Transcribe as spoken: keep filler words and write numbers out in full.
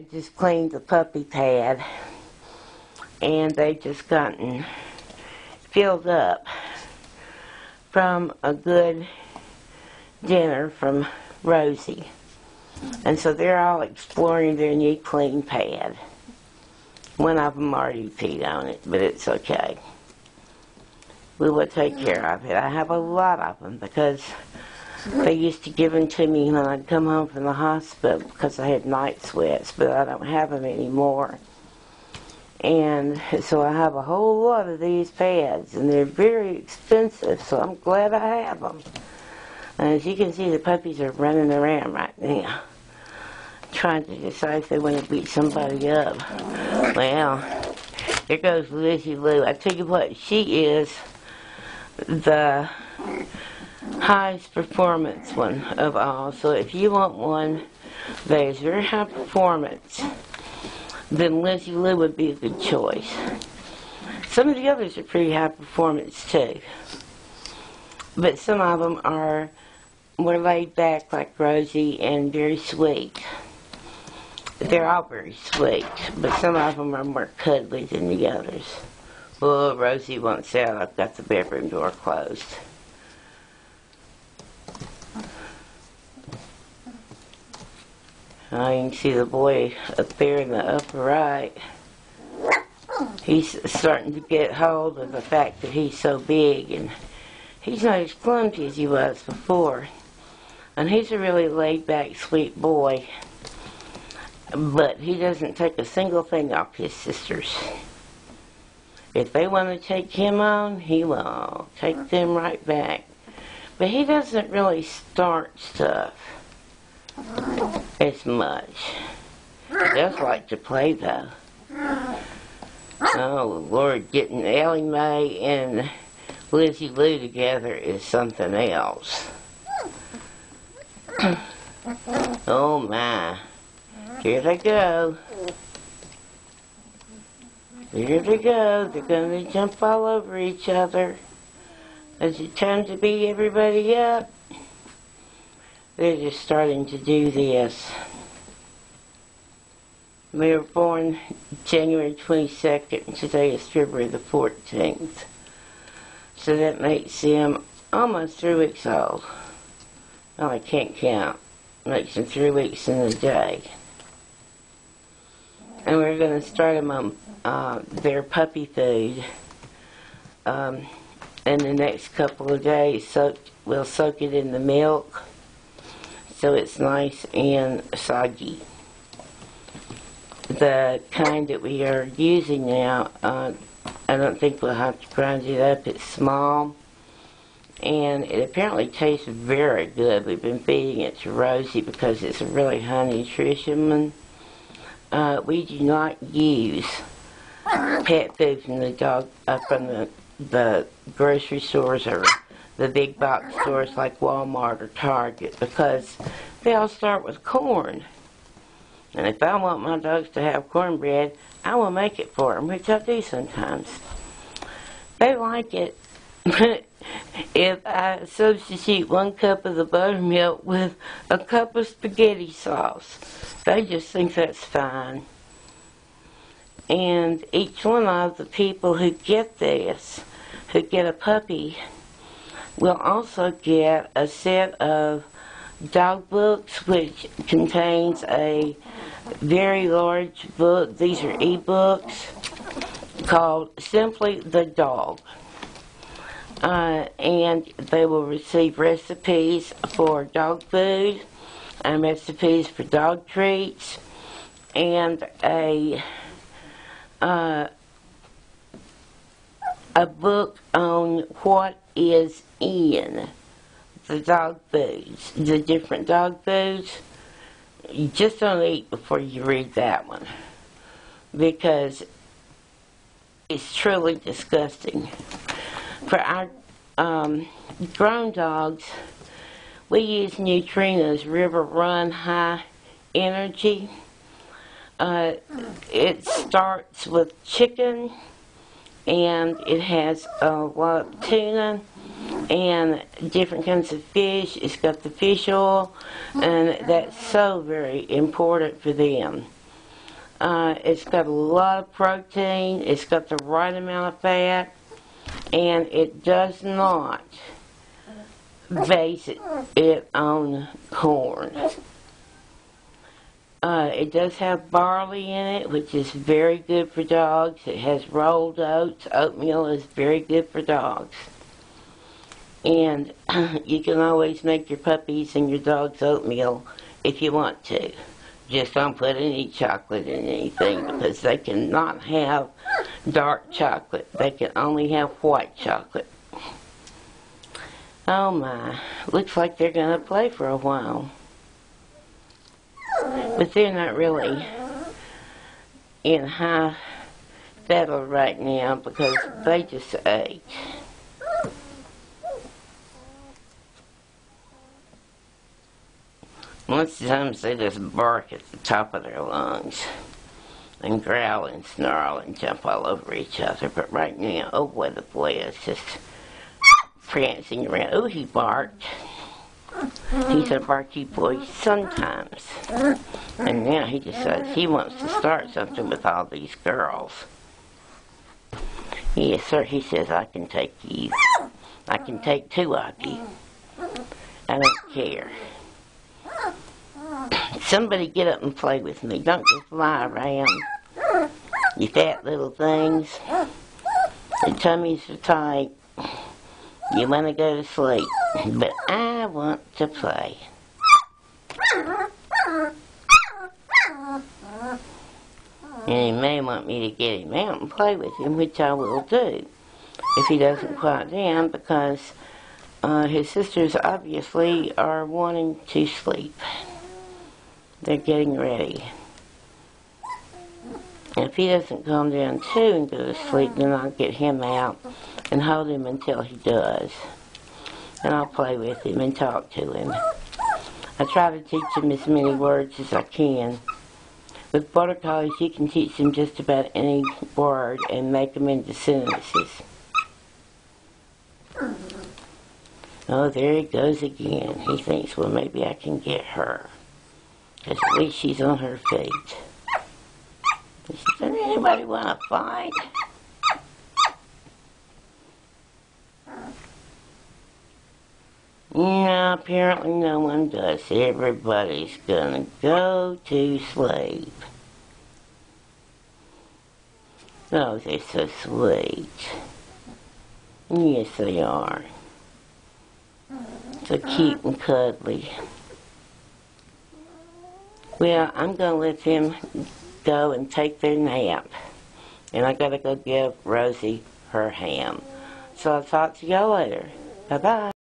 I just cleaned the puppy pad, and they just gotten filled up from a good dinner from Rosie. And so they're all exploring their new clean pad. One of them already peed on it, but it's okay. We will take care of it. I have a lot of them because they used to give them to me when I'd come home from the hospital because I had night sweats, but I don't have them anymore. And so I have a whole lot of these pads, and they're very expensive, so I'm glad I have them. And as you can see, the puppies are running around right now, trying to decide if they want to beat somebody up. Well, here goes Lizzie Lou. I tell you what, she is the highest performance one of all. So if you want one that is very high performance, then Lizzie Lou would be a good choice. Some of the others are pretty high performance too, but some of them are more laid back like Rosie and very sweet. They're all very sweet, but some of them are more cuddly than the others. Well, Rosie wants out. I've got the bedroom door closed. I can see the boy up there in the upper right. He's starting to get hold of the fact that he's so big, and he's not as clumsy as he was before. And he's a really laid-back, sweet boy, but he doesn't take a single thing off his sisters. If they want to take him on, he will take them right back. But he doesn't really start stuff as much. He does like to play, though. Oh, Lord, getting Ellie Mae and Lizzie Lou together is something else. Oh, my. Here they go. Here they go. They're going to jump all over each other. Is it time to beat everybody up? They're just starting to do this. We were born January twenty-second. Today is February the fourteenth. So that makes them almost three weeks old. Oh, I can't count. Makes them three weeks in a day. And we're going to start them on uh, their puppy food um, in the next couple of days. So we'll soak it in the milk, so it's nice and soggy. The kind that we are using now, uh, I don't think we'll have to grind it up. It's small, and it apparently tastes very good. We've been feeding it to Rosie because it's a really high nutrition. Uh, we do not use pet food from the dog uh, from the, the grocery stores or the big box stores like Walmart or Target, because they all start with corn. And if I want my dogs to have cornbread, I will make it for them, which I do sometimes. They like it, but if I substitute one cup of the buttermilk with a cup of spaghetti sauce, they just think that's fine. And each one of the people who get this, who get a puppy, we'll also get a set of dog books, which contains a very large book. These are e-books called Simply the Dog. Uh, and they will receive recipes for dog food and recipes for dog treats and a uh, a book on what is in the dog foods, the different dog foods. You just don't eat before you read that one, because it's truly disgusting. For our um, grown dogs, we use Nutrena's River Run High Energy. Uh, it starts with chicken, and it has a lot of tuna and different kinds of fish. It's got the fish oil, and that's so very important for them. Uh, it's got a lot of protein, it's got the right amount of fat, and it does not base it, it on corn. Uh, it does have barley in it, which is very good for dogs. It has rolled oats. Oatmeal is very good for dogs. And you can always make your puppies and your dogs oatmeal if you want to. Just don't put any chocolate in anything, because they cannot have dark chocolate. They can only have white chocolate. Oh my, looks like they're going to play for a while. But they're not really in high battle right now because they just ate. Most of the times they just bark at the top of their lungs and growl and snarl and jump all over each other. But right now, oh boy, the boy is just prancing around. Oh, he barked. He's a barky boy sometimes. And now he decides he wants to start something with all these girls. Yes, sir, he says, I can take you. I can take two of you. I don't care. Somebody get up and play with me. Don't just lie around. You fat little things. Your tummies are tight. You want to go to sleep. But I want to play. And he may want me to get him out and play with him, which I will do if he doesn't quiet down, because uh, his sisters obviously are wanting to sleep. They're getting ready. And if he doesn't calm down too and go to sleep, then I'll get him out and hold him until he does. And I'll play with him and talk to him. I try to teach him as many words as I can. With border collies, you can teach them just about any word and make them into sentences. Oh, there he goes again. He thinks, well, maybe I can get her. At least she's on her feet. Does anybody want to fight? No, apparently no one does. Everybody's gonna go to sleep. Oh, they're so sweet. Yes, they are. So cute and cuddly. Well, I'm going to let them go and take their nap. And I got to go give Rosie her ham. So I'll talk to y'all later. Bye-bye.